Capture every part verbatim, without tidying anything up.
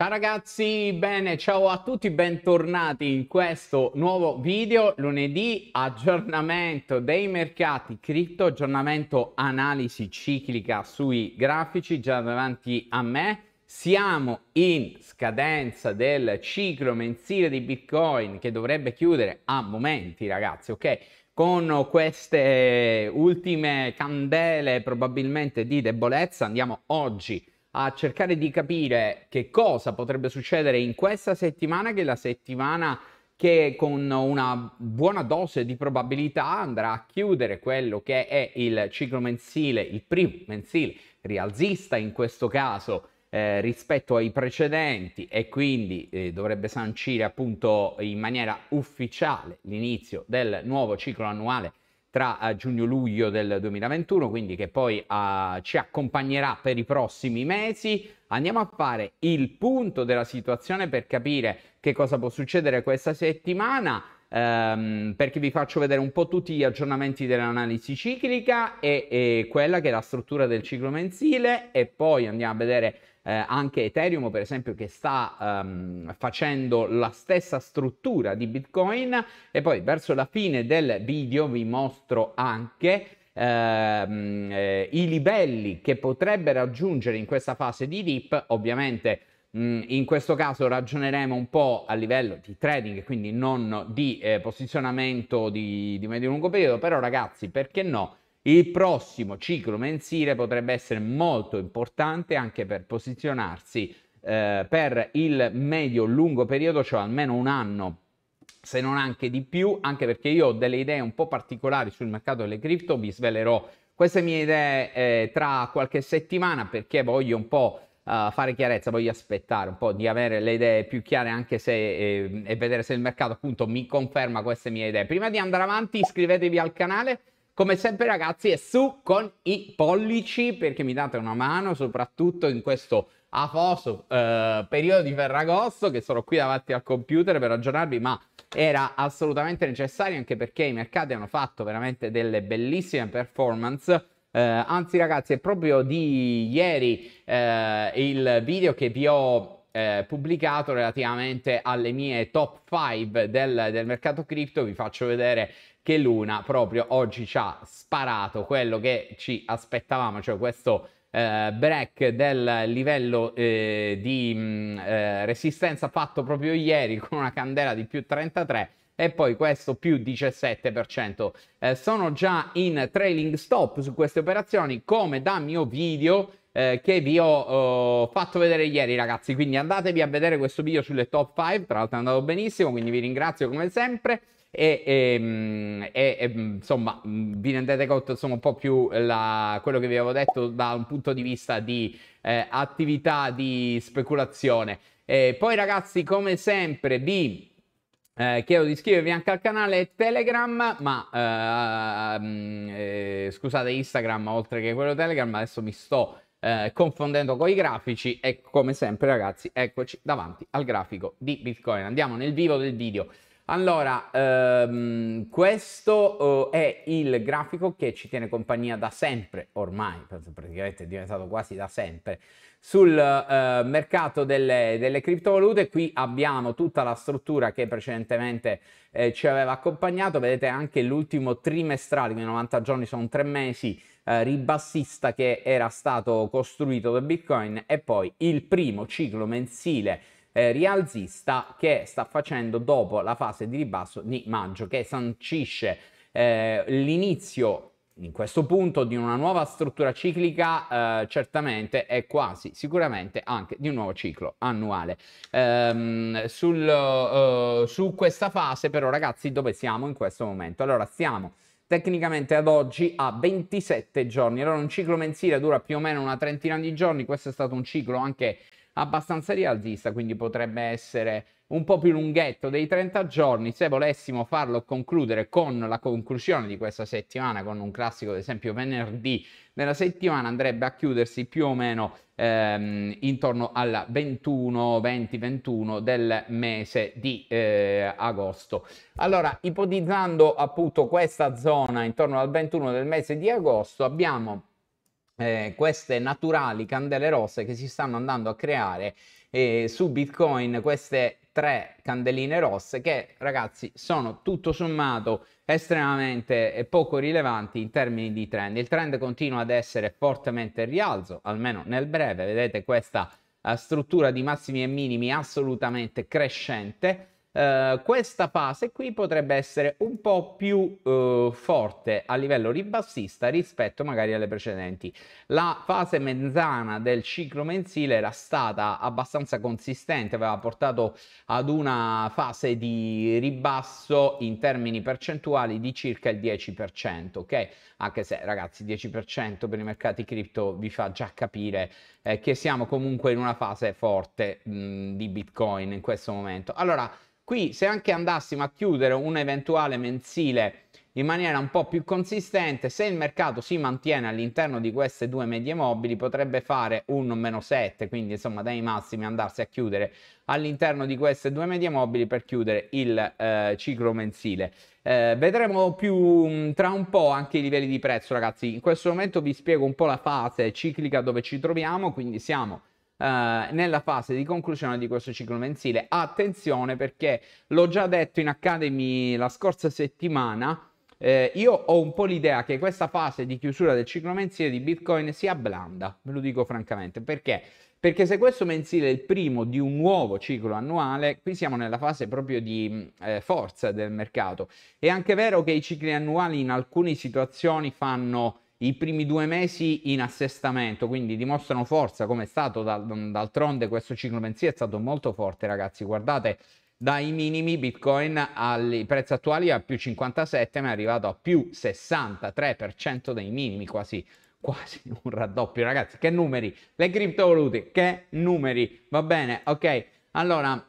Ciao ragazzi, bene, ciao a tutti, bentornati in questo nuovo video. Lunedì, aggiornamento dei mercati cripto, aggiornamento analisi ciclica sui grafici. Già davanti a me siamo in scadenza del ciclo mensile di Bitcoin che dovrebbe chiudere a momenti, ragazzi, ok? Con queste ultime candele probabilmente di debolezza andiamo oggi a cercare di capire che cosa potrebbe succedere in questa settimana, che è la settimana che con una buona dose di probabilità andrà a chiudere quello che è il ciclo mensile, il primo mensile rialzista in questo caso eh, rispetto ai precedenti, e quindi eh, dovrebbe sancire appunto in maniera ufficiale l'inizio del nuovo ciclo annuale tra giugno-luglio del duemilaventuno, quindi che poi uh, ci accompagnerà per i prossimi mesi. Andiamo a fare il punto della situazione per capire che cosa può succedere questa settimana, ehm, perché vi faccio vedere un po' tutti gli aggiornamenti dell'analisi ciclica e, e quella che è la struttura del ciclo mensile, e poi andiamo a vedere eh, anche Ethereum, per esempio, che sta ehm, facendo la stessa struttura di Bitcoin, e poi verso la fine del video vi mostro anche ehm, eh, i livelli che potrebbe raggiungere in questa fase di dip. Ovviamente mh, in questo caso ragioneremo un po' a livello di trading, quindi non di eh, posizionamento di, di medio e lungo periodo, però ragazzi, perché no? Il prossimo ciclo mensile potrebbe essere molto importante anche per posizionarsi eh, per il medio-lungo periodo, cioè almeno un anno, se non anche di più, anche perché io ho delle idee un po' particolari sul mercato delle cripto. Vi svelerò queste mie idee eh, tra qualche settimana, perché voglio un po' eh, fare chiarezza, voglio aspettare un po' di avere le idee più chiare, anche se eh, e vedere se il mercato appunto mi conferma queste mie idee. Prima di andare avanti iscrivetevi al canale, come sempre ragazzi, e su con i pollici, perché mi date una mano soprattutto in questo afoso eh, periodo di Ferragosto, che sono qui davanti al computer per aggiornarvi, ma era assolutamente necessario, anche perché i mercati hanno fatto veramente delle bellissime performance. Eh, anzi ragazzi, è proprio di ieri eh, il video che vi ho Eh, pubblicato relativamente alle mie top cinque del, del mercato cripto. Vi faccio vedere che Luna proprio oggi ci ha sparato quello che ci aspettavamo, cioè questo eh, break del livello eh, di mh, eh, resistenza fatto proprio ieri con una candela di più trentatré e poi questo più diciassette percento. Eh, sono già in trailing stop su queste operazioni, come da mio video Eh, che vi ho oh, fatto vedere ieri, ragazzi, quindi andatevi a vedere questo video sulle top cinque, tra l'altro è andato benissimo, quindi vi ringrazio come sempre e, e, e, e insomma vi rendete conto insomma un po' più la, quello che vi avevo detto da un punto di vista di eh, attività di speculazione. E poi ragazzi, come sempre vi Eh, chiedo di iscrivervi anche al canale Telegram, ma eh, eh, scusate, Instagram oltre che quello Telegram. Adesso mi sto eh, confondendo con i grafici, e come sempre ragazzi eccoci davanti al grafico di Bitcoin. Andiamo nel vivo del video. Allora, ehm, questo eh, è il grafico che ci tiene compagnia da sempre, ormai praticamente è diventato quasi da sempre, sul eh, mercato delle, delle criptovalute. Qui abbiamo tutta la struttura che precedentemente eh, ci aveva accompagnato. Vedete anche l'ultimo trimestrale, quindi novanta giorni sono tre mesi, eh, ribassista che era stato costruito da Bitcoin, e poi il primo ciclo mensile eh, rialzista che sta facendo dopo la fase di ribasso di maggio, che sancisce eh, l'inizio in questo punto di una nuova struttura ciclica, eh, certamente e quasi sicuramente anche di un nuovo ciclo annuale. Ehm, sul, uh, su questa fase però ragazzi, dove siamo in questo momento? Allora, siamo tecnicamente ad oggi a ventisette giorni. Allora, un ciclo mensile dura più o meno una trentina di giorni. Questo è stato un ciclo anche abbastanza rialzista, quindi potrebbe essere un po' più lunghetto dei trenta giorni. Se volessimo farlo concludere con la conclusione di questa settimana, con un classico ad esempio venerdì della settimana, andrebbe a chiudersi più o meno ehm, intorno al ventuno, venti, ventuno del mese di eh, agosto. Allora, ipotizzando appunto questa zona intorno al ventuno del mese di agosto, abbiamo Eh, queste naturali candele rosse che si stanno andando a creare eh, su Bitcoin, queste tre candeline rosse che, ragazzi, sono tutto sommato estremamente poco rilevanti in termini di trend. Il trend continua ad essere fortemente in rialzo, almeno nel breve. Vedete questa uh, struttura di massimi e minimi assolutamente crescente. Uh, questa fase qui potrebbe essere un po' più uh, forte a livello ribassista rispetto magari alle precedenti. La fase mezzana del ciclo mensile era stata abbastanza consistente, aveva portato ad una fase di ribasso in termini percentuali di circa il dieci per cento, ok? Anche se, ragazzi, il dieci per cento per i mercati cripto vi fa già capire eh, che siamo comunque in una fase forte mh, di Bitcoin in questo momento. Allora, qui se anche andassimo a chiudere un eventuale mensile in maniera un po' più consistente, se il mercato si mantiene all'interno di queste due medie mobili, potrebbe fare un meno sette, quindi insomma dai massimi andarsi a chiudere all'interno di queste due medie mobili per chiudere il eh, ciclo mensile. Eh, vedremo più tra un po' anche i livelli di prezzo, ragazzi. In questo momento vi spiego un po' la fase ciclica dove ci troviamo, quindi siamo Uh, nella fase di conclusione di questo ciclo mensile. Attenzione, perché l'ho già detto in Academy la scorsa settimana, eh, io ho un po' l'idea che questa fase di chiusura del ciclo mensile di Bitcoin sia blanda, ve lo dico francamente. Perché? Perché se questo mensile è il primo di un nuovo ciclo annuale, qui siamo nella fase proprio di eh, forza del mercato. È anche vero che i cicli annuali in alcune situazioni fanno i primi due mesi in assestamento, quindi dimostrano forza, come è stato d'altronde questo ciclo mensile è stato molto forte, ragazzi. Guardate, dai minimi Bitcoin ai prezzi attuali a più cinquantasette, ma è arrivato a più sessantatré per cento dei minimi, quasi quasi un raddoppio, ragazzi. Che numeri, le criptovalute, che numeri, va bene, ok? Allora,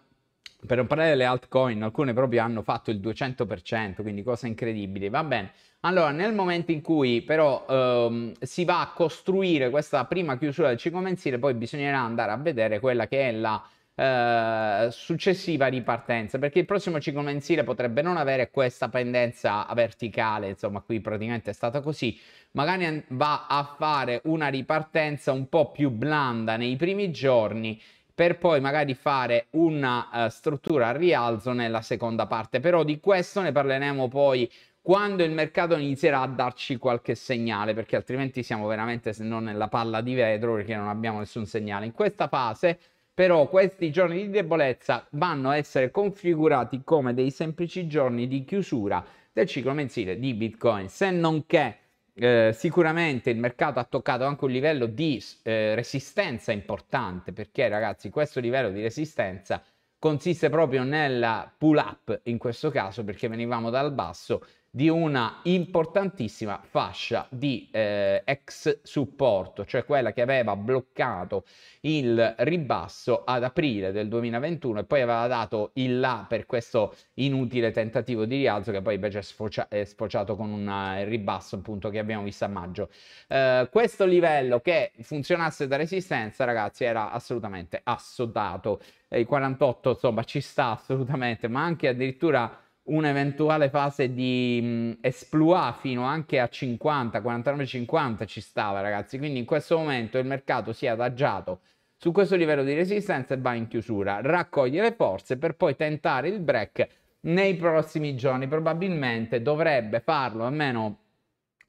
per non parlare delle altcoin, alcune proprio hanno fatto il duecento per cento, quindi cosa incredibile, va bene. Allora, nel momento in cui però ehm, si va a costruire questa prima chiusura del ciclo mensile, poi bisognerà andare a vedere quella che è la eh, successiva ripartenza, perché il prossimo ciclo mensile potrebbe non avere questa pendenza verticale, insomma qui praticamente è stata così, magari va a fare una ripartenza un po' più blanda nei primi giorni, per poi magari fare una uh, struttura a rialzo nella seconda parte. Però di questo ne parleremo poi quando il mercato inizierà a darci qualche segnale, perché altrimenti siamo veramente, se non nella palla di vetro, perché non abbiamo nessun segnale. In questa fase però questi giorni di debolezza vanno a essere configurati come dei semplici giorni di chiusura del ciclo mensile di Bitcoin, se non che Eh, sicuramente il mercato ha toccato anche un livello di eh, resistenza importante, perché, ragazzi, questo livello di resistenza consiste proprio nella pull up, in questo caso perché venivamo dal basso di una importantissima fascia di eh, ex supporto, cioè quella che aveva bloccato il ribasso ad aprile del duemilaventuno e poi aveva dato il là per questo inutile tentativo di rialzo che poi invece è, sfocia- è sfociato con un ribasso, appunto, che abbiamo visto a maggio. Eh, questo livello che funzionasse da resistenza, ragazzi, era assolutamente assodato. I quarantotto, insomma, ci sta assolutamente, ma anche addirittura un'eventuale fase di mh, esploit fino anche a cinquanta, quarantanove, cinquanta ci stava, ragazzi. Quindi in questo momento il mercato si è adagiato su questo livello di resistenza e va in chiusura, raccoglie le forze per poi tentare il break nei prossimi giorni. Probabilmente dovrebbe farlo, almeno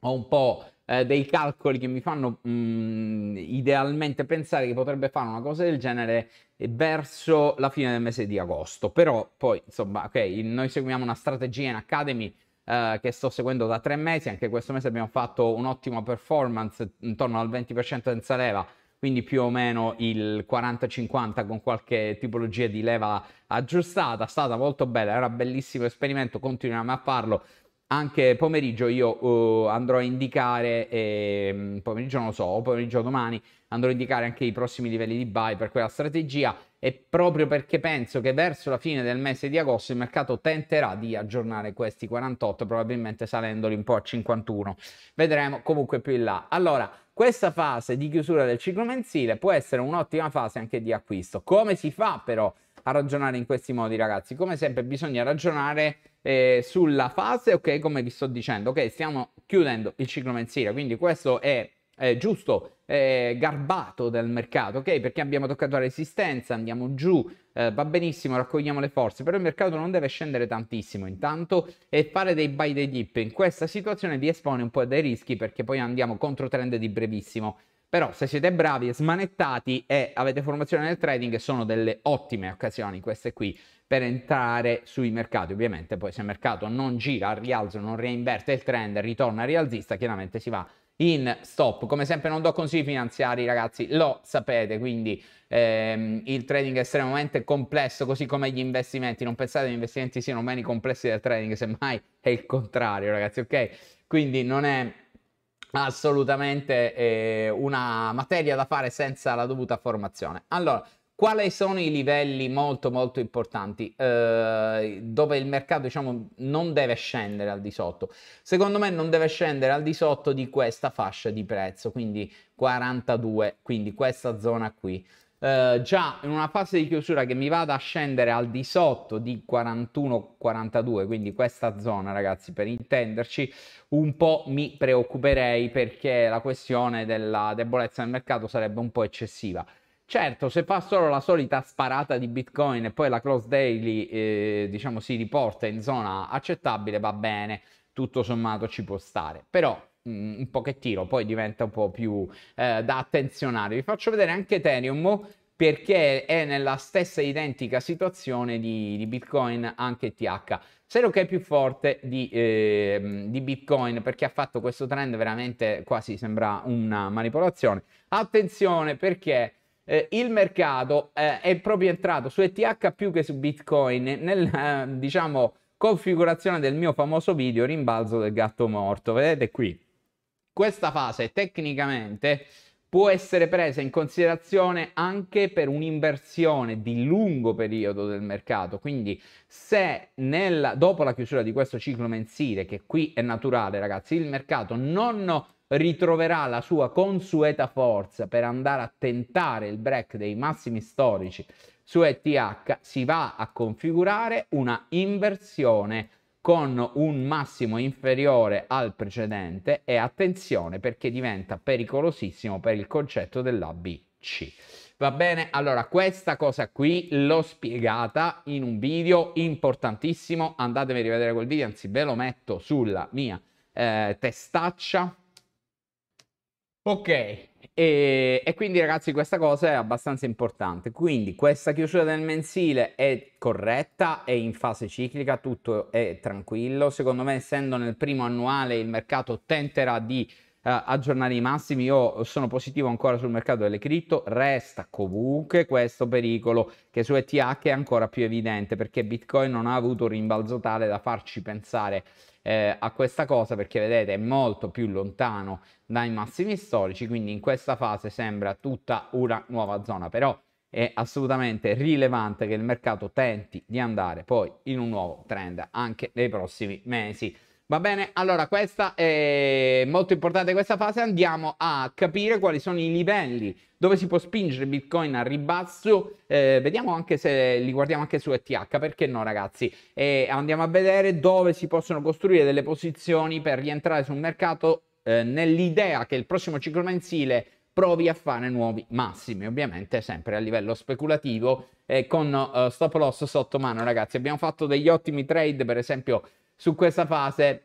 ho un po' eh, dei calcoli che mi fanno mh, idealmente pensare che potrebbe fare una cosa del genere verso la fine del mese di agosto. Però poi, insomma, ok, noi seguiamo una strategia in Academy eh, che sto seguendo da tre mesi. Anche questo mese abbiamo fatto un'ottima performance intorno al venti per cento senza leva, quindi più o meno il quaranta cinquanta con qualche tipologia di leva aggiustata. È stata molto bella, era un bellissimo esperimento, continuiamo a farlo. Anche pomeriggio io uh, andrò a indicare, eh, pomeriggio non lo so, pomeriggio domani, andrò a indicare anche i prossimi livelli di buy per quella strategia, e proprio perché penso che verso la fine del mese di agosto il mercato tenterà di aggiornare questi quarantotto, probabilmente salendoli un po' a cinquantuno, vedremo, comunque più in là. Allora, questa fase di chiusura del ciclo mensile può essere un'ottima fase anche di acquisto. Come si fa però a ragionare in questi modi, ragazzi? Come sempre bisogna ragionare eh, sulla fase, ok, come vi sto dicendo, ok, stiamo chiudendo il ciclo mensile, quindi questo è eh, giusto eh, garbato del mercato, ok? Perché abbiamo toccato la resistenza, andiamo giù, eh, va benissimo, raccogliamo le forze, però il mercato non deve scendere tantissimo intanto, e fare dei buy dei dip in questa situazione vi espone un po' dai rischi, perché poi andiamo contro trend di brevissimo. Però se siete bravi e smanettati e avete formazione nel trading, sono delle ottime occasioni queste qui per entrare sui mercati. Ovviamente poi se il mercato non gira al rialzo, non reinverte il trend, ritorna rialzista, chiaramente si va in stop. Come sempre non do consigli finanziari, ragazzi, lo sapete, quindi ehm, il trading è estremamente complesso, così come gli investimenti. Non pensate che gli investimenti siano meno complessi del trading, semmai è il contrario, ragazzi, ok? Quindi non è assolutamente eh, una materia da fare senza la dovuta formazione. Allora, quali sono i livelli molto molto importanti eh, dove il mercato, diciamo, non deve scendere al di sotto? Secondo me non deve scendere al di sotto di questa fascia di prezzo, quindi quarantadue, quindi questa zona qui. Eh, già in una fase di chiusura che mi vada a scendere al di sotto di quarantuno quarantadue, quindi questa zona, ragazzi, per intenderci, un po' mi preoccuperei, perché la questione della debolezza del mercato sarebbe un po' eccessiva. Certo, se fa solo la solita sparata di Bitcoin e poi la close daily eh, diciamo si riporta in zona accettabile, va bene, tutto sommato ci può stare, però un pochettino poi diventa un po' più eh, da attenzionare. Vi faccio vedere anche Ethereum, perché è nella stessa identica situazione di, di Bitcoin, anche T H, se non che è più forte di, eh, di Bitcoin, perché ha fatto questo trend veramente, quasi sembra una manipolazione. Attenzione, perché eh, il mercato eh, è proprio entrato su E T H più che su Bitcoin nel eh, diciamo configurazione del mio famoso video rimbalzo del gatto morto. Vedete qui, questa fase tecnicamente può essere presa in considerazione anche per un'inversione di lungo periodo del mercato. Quindi se nel, dopo la chiusura di questo ciclo mensile, che qui è naturale, ragazzi, il mercato non ritroverà la sua consueta forza per andare a tentare il break dei massimi storici su E T H, si va a configurare una inversione con un massimo inferiore al precedente, e attenzione, perché diventa pericolosissimo per il concetto dell'A B C. Va bene? Allora, questa cosa qui l'ho spiegata in un video importantissimo, andatevi a rivedere quel video, anzi ve lo metto sulla mia eh, testaccia. Ok, e, e quindi, ragazzi, questa cosa è abbastanza importante. Quindi questa chiusura del mensile è corretta, è in fase ciclica, tutto è tranquillo. Secondo me, essendo nel primo annuale, il mercato tenterà di eh, aggiornare i massimi. Io sono positivo ancora sul mercato delle cripto. Resta comunque questo pericolo, che su E T H è ancora più evidente, perché Bitcoin non ha avuto un rimbalzo tale da farci pensare Eh, a questa cosa, perché vedete è molto più lontano dai massimi storici. Quindi in questa fase sembra tutta una nuova zona, però è assolutamente rilevante che il mercato tenti di andare poi in un nuovo trend anche nei prossimi mesi. Va bene? Allora, questa è molto importante, questa fase. Andiamo a capire quali sono i livelli dove si può spingere Bitcoin al ribasso. Eh, vediamo anche se li guardiamo anche su E T H, perché no, ragazzi? E andiamo a vedere dove si possono costruire delle posizioni per rientrare sul mercato eh, nell'idea che il prossimo ciclo mensile provi a fare nuovi massimi, ovviamente sempre a livello speculativo e con uh, stop loss sotto mano. Ragazzi, abbiamo fatto degli ottimi trade, per esempio su questa fase.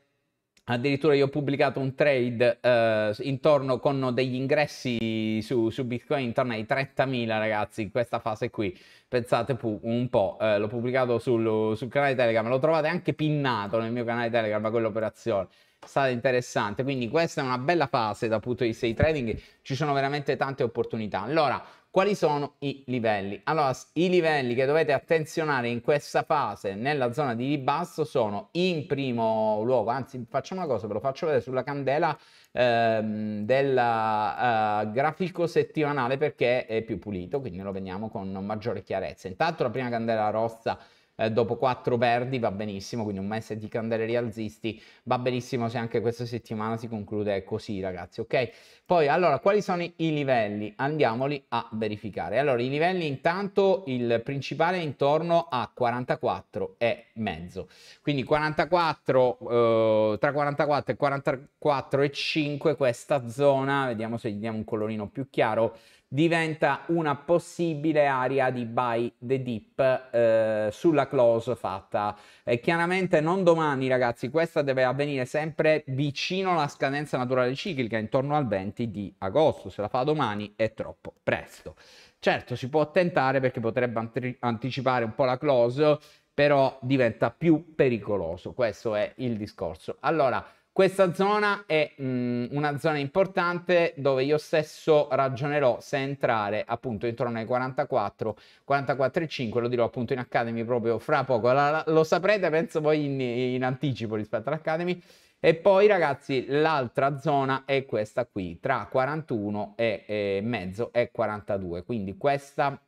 Addirittura io ho pubblicato un trade eh, intorno, con degli ingressi su, su Bitcoin intorno ai trentamila, ragazzi, in questa fase qui. Pensate un po', eh, l'ho pubblicato sul, sul canale Telegram, lo trovate anche pinnato nel mio canale Telegram, ma quell'operazione è stata interessante. Quindi questa è una bella fase dal punto di vista di trading, ci sono veramente tante opportunità. Allora, quali sono i livelli? Allora, i livelli che dovete attenzionare in questa fase nella zona di ribasso sono, in primo luogo, anzi facciamo una cosa, ve lo faccio vedere sulla candela ehm, del eh, grafico settimanale, perché è più pulito, quindi lo vediamo con maggiore chiarezza. Intanto la prima candela rossa eh, dopo quattro verdi va benissimo, quindi un mese di candele rialzisti va benissimo se anche questa settimana si conclude così, ragazzi, ok? Poi allora, quali sono i livelli? Andiamoli a verificare. Allora, i livelli, intanto il principale è intorno a quarantaquattro e mezzo, quindi quarantaquattro, eh, tra quarantaquattro e quarantaquattro e cinque questa zona, vediamo se gli diamo un colorino più chiaro, diventa una possibile area di buy the dip eh, sulla close fatta, e chiaramente non domani, ragazzi, questa deve avvenire sempre vicino alla scadenza naturale ciclica, intorno al venti di agosto. Se la fa domani è troppo presto. Certo, si può tentare perché potrebbe anticipare un po' la close, però diventa più pericoloso, questo è il discorso. Allora, questa zona è mh, una zona importante dove io stesso ragionerò se entrare appunto intorno ai quarantaquattro, quarantaquattro e cinque, lo dirò appunto in Academy proprio fra poco, la, lo saprete penso voi in, in anticipo rispetto all'Academy. E poi ragazzi l'altra zona è questa qui, tra quarantuno e mezzo e quarantadue, quindi questa,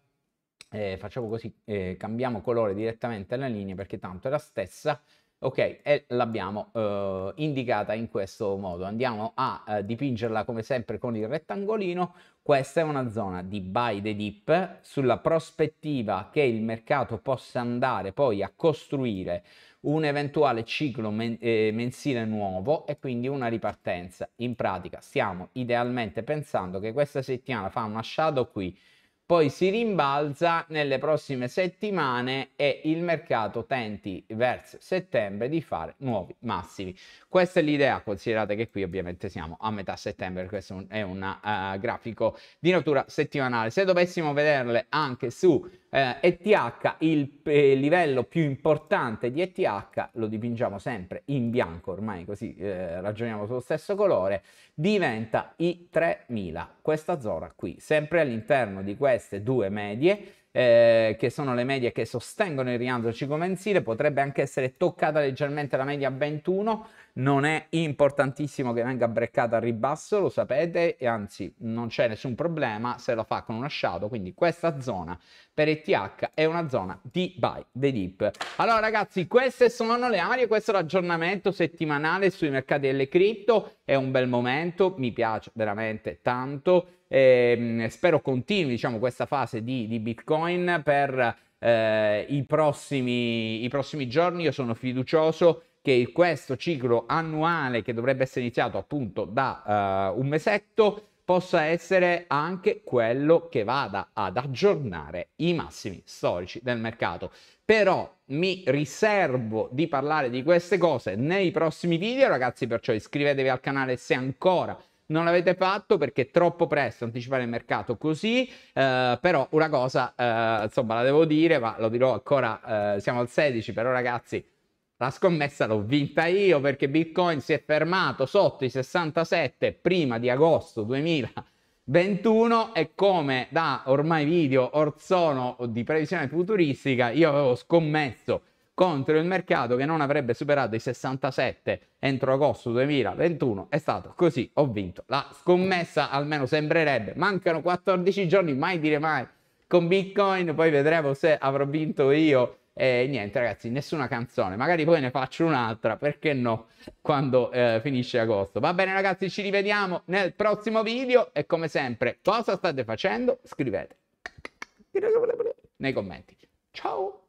eh, facciamo così, eh, cambiamo colore direttamente alla linea perché tanto è la stessa. Ok, e l'abbiamo eh, indicata in questo modo. Andiamo a eh, dipingerla come sempre con il rettangolino. Questa è una zona di buy the dip sulla prospettiva che il mercato possa andare poi a costruire un eventuale ciclo men eh, mensile nuovo e quindi una ripartenza. In pratica stiamo idealmente pensando che questa settimana fa una shadow qui, poi si rimbalza nelle prossime settimane e il mercato tenti verso settembre di fare nuovi massimi. Questa è l'idea, considerate che qui ovviamente siamo a metà settembre, questo è un uh, grafico di natura settimanale. Se dovessimo vederle anche su eh, E T H, il eh, livello più importante di E T H, lo dipingiamo sempre in bianco, ormai così eh, ragioniamo sullo stesso colore, diventa i tremila, questa zona qui, sempre all'interno di questa queste due medie, eh, che sono le medie che sostengono il rialzo ciclo mensile. Potrebbe anche essere toccata leggermente la media ventuno, non è importantissimo che venga breccata al ribasso, lo sapete, e anzi non c'è nessun problema se lo fa con una shadow, quindi questa zona per E T H è una zona di buy the dip. Allora ragazzi, queste sono le aree, questo è l'aggiornamento settimanale sui mercati delle cripto, è un bel momento, mi piace veramente tanto. E spero continui, diciamo, questa fase di, di Bitcoin per eh, i, prossimi, i prossimi giorni. Io sono fiducioso che questo ciclo annuale, che dovrebbe essere iniziato appunto da uh, un mesetto, possa essere anche quello che vada ad aggiornare i massimi storici del mercato. Però mi riservo di parlare di queste cose nei prossimi video, ragazzi, perciò iscrivetevi al canale se ancora non l'avete fatto, perché è troppo presto anticipare il mercato così, eh, però una cosa, eh, insomma, la devo dire, ma lo dirò ancora, eh, siamo al sedici, però ragazzi, la scommessa l'ho vinta io, perché Bitcoin si è fermato sotto i sessantasette prima di agosto duemilaventuno e come da ormai video or sono di previsione futuristica, io avevo scommesso contro il mercato che non avrebbe superato i sessantasette entro agosto duemilaventuno, è stato così, ho vinto la scommessa, almeno sembrerebbe. Mancano quattordici giorni, mai dire mai con Bitcoin, poi vedremo se avrò vinto io. E niente ragazzi, nessuna canzone, magari poi ne faccio un'altra, perché no, quando eh, finisce agosto. Va bene ragazzi, ci rivediamo nel prossimo video e come sempre, cosa state facendo? Scrivete nei commenti. Ciao!